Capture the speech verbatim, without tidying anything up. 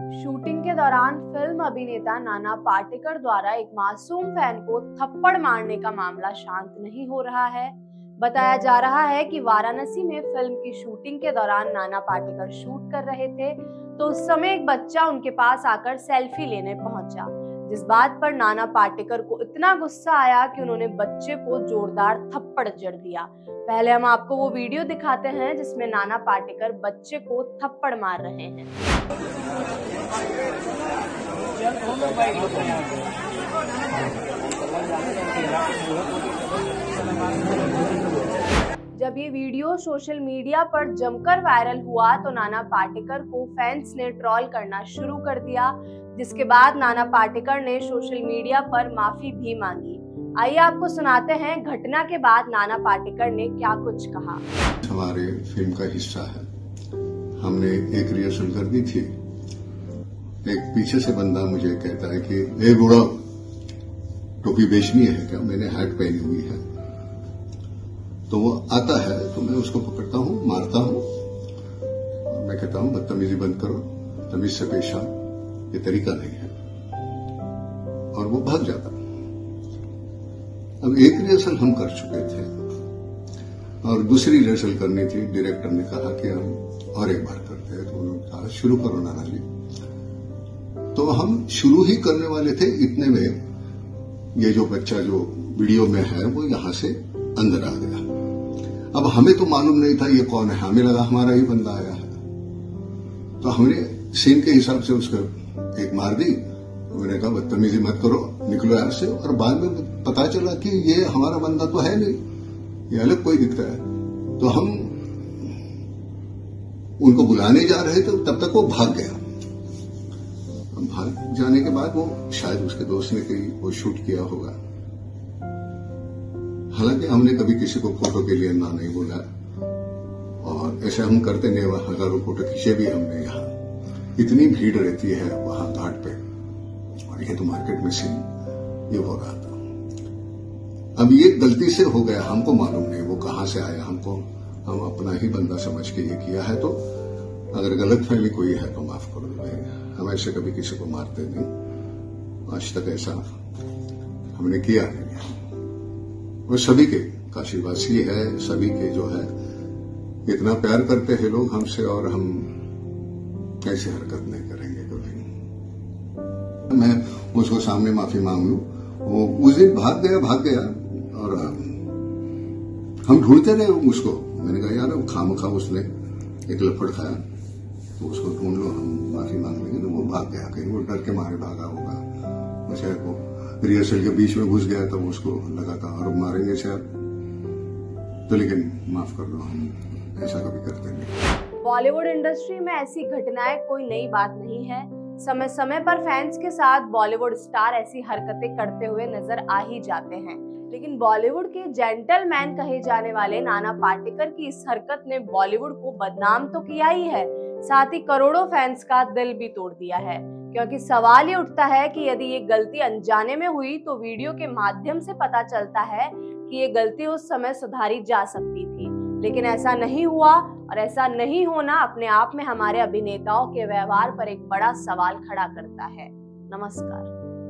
Shooting के दौरान film अभिनेता नाना पाटेकर द्वारा एक मासूम फैन को थप्पड़ मारने का मामला शांत नहीं हो रहा है। बताया जा रहा है कि वाराणसी में फिल्म की शूटिंग के दौरान नाना पाटेकर शूट कर रहे थे तो उस समय एक बच्चा उनके पास आकर सेल्फी लेने पहुंचा, जिस बात पर नाना पाटेकर को इतना गुस्सा आया कि उन्होंने बच्चे को जोरदार थप्पड़ जड़ दिया। पहले हम आपको वो वीडियो दिखाते हैं जिसमें नाना पाटेकर बच्चे को थप्पड़ मार रहे हैं। जब ये वीडियो सोशल मीडिया पर जमकर वायरल हुआ तो नाना पाटेकर को फैंस ने ट्रोल करना शुरू कर दिया, जिसके बाद नाना पाटेकर ने सोशल मीडिया पर माफी भी मांगी। आइए आपको सुनाते हैं घटना के बाद नाना पाटेकर ने क्या कुछ कहा। हमारे फिल्म का हिस्सा है, हमने एक रिहर्सल कर दी थी। एक पीछे से बंदा मुझे कहता है कि ए बूढ़ा, टोपी बेचनी है क्या? मैंने हैट पहनी हुई है। तो वो आता है तो मैं उसको पकड़ता हूँ, मारता हूँ और मैं कहता हूँ बदतमीजी बंद करो, तमीज से पेश आओ, ये तरीका नहीं है, और वो भाग जाता। अब एक रिहर्सल हम कर चुके थे और दूसरी रिहर्सल करनी थी। डायरेक्टर ने कहा कि हम और एक बार करते हैं, तो उन्होंने कहा शुरू करो नाना जी। तो हम शुरू ही करने वाले थे, इतने में ये जो बच्चा जो वीडियो में है वो यहां से अंदर आ गया। अब हमें तो मालूम नहीं था ये कौन है, हमें लगा हमारा ही बंदा आया है, तो हमने सीन के हिसाब से उसको एक मार दी। उन्होंने कहा बदतमीजी मत करो, निकलो यहां से। और बाद में पता चला कि ये हमारा बंदा तो है नहीं, ये अलग कोई दिखता है। तो हम उनको बुलाने जा रहे थे, तब तक वो भाग गया। भाग जाने के बाद वो शायद उसके दोस्त ने कहीं वो शूट किया होगा। हालांकि हमने कभी किसी को फोटो के लिए ना नहीं बोला और ऐसे हम करते नहीं, वहां हजारों फोटो खींचे भी हमने। यहाँ इतनी भीड़ रहती है वहां घाट पे, और ये तो मार्केट में सीन ये हो रहा था। अब ये गलती से हो गया, हमको मालूम नहीं वो कहां से आया, हमको हम अपना ही बंदा समझ के ये किया है। तो अगर गलतफहमी कोई है तो माफ करो, हम ऐसे कभी किसी को मारते नहीं, आज तक ऐसा हमने किया नहीं। वो सभी के काशीवासी है, सभी के जो है, इतना प्यार करते हैं लोग हमसे, और हम ऐसी हरकत नहीं करेंगे कभी। मैं उसको सामने माफी मांग लू, वो उस दिन भाग गया भाग गया और हम ढूंढते रहे उसको। मैंने कहा यार खामखा उसने एक लपड़ खाया, तो उसको ढूंढ लो, हम माफी मांग लेंगे। तो वो भाग गया, कहीं वो डर के मारे भागा होगा, शायद वो रिहर्सल के बीच में घुस गया था, वो उसको लगा था और मारेंगे शायद। तो लेकिन माफ कर दो, हम ऐसा कभी करते नहीं। बॉलीवुड इंडस्ट्री में ऐसी घटनाएं कोई नई बात नहीं है। समय समय पर फैंस के साथ बॉलीवुड स्टार ऐसी हरकतें करते हुए नजर आ ही जाते हैं, लेकिन बॉलीवुड के जेंटलमैन कहे जाने वाले नाना पाटेकर की इस हरकत ने बॉलीवुड को बदनाम तो किया ही है, साथ ही करोड़ों फैंस का दिल भी तोड़ दिया है। क्योंकि सवाल ये उठता है कि यदि ये गलती अनजाने में हुई तो वीडियो के माध्यम से पता चलता है कि ये गलती उस समय सुधारी जा सकती थी, लेकिन ऐसा नहीं हुआ। और ऐसा नहीं होना अपने आप में हमारे अभिनेताओं के व्यवहार पर एक बड़ा सवाल खड़ा करता है। नमस्कार।